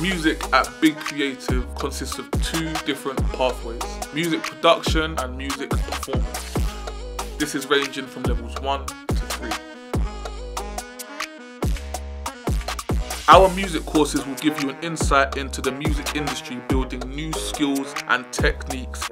Music at Big Creative consists of two different pathways: music production and music performance. This is ranging from levels 1 to 3. Our music courses will give you an insight into the music industry, building new skills and techniques,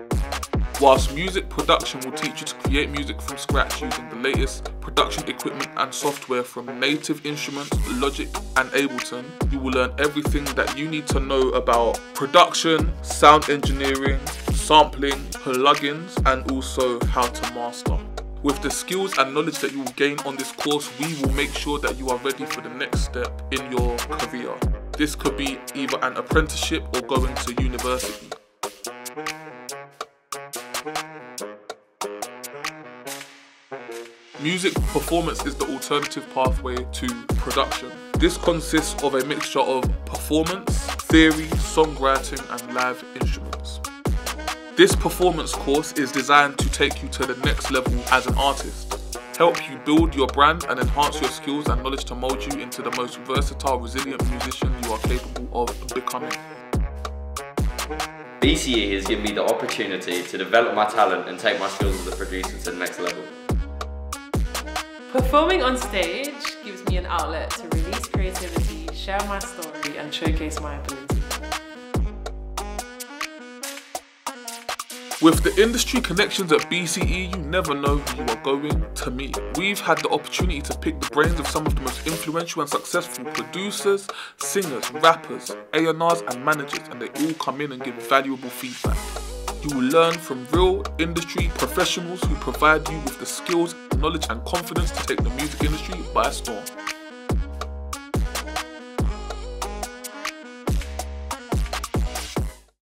whilst music production will teach you to create music from scratch using the latest production equipment and software from Native Instruments, Logic and Ableton. You will learn everything that you need to know about production, sound engineering, sampling, plugins, and also how to master. With the skills and knowledge that you will gain on this course, we will make sure that you are ready for the next step in your career. This could be either an apprenticeship or going to university. Music performance is the alternative pathway to production. This consists of a mixture of performance, theory, songwriting, and live instruments. This performance course is designed to take you to the next level as an artist, help you build your brand and enhance your skills and knowledge to mold you into the most versatile, resilient musician you are capable of becoming. BCE has given me the opportunity to develop my talent and take my skills as a producer to the next level. Performing on stage gives me an outlet to release creativity, share my story, and showcase my ability. With the industry connections at BCE, you never know who you are going to meet. We've had the opportunity to pick the brains of some of the most influential and successful producers, singers, rappers, A&Rs and managers, and they all come in and give valuable feedback. You will learn from real industry professionals who provide you with the skills, knowledge and confidence to take the music industry by storm.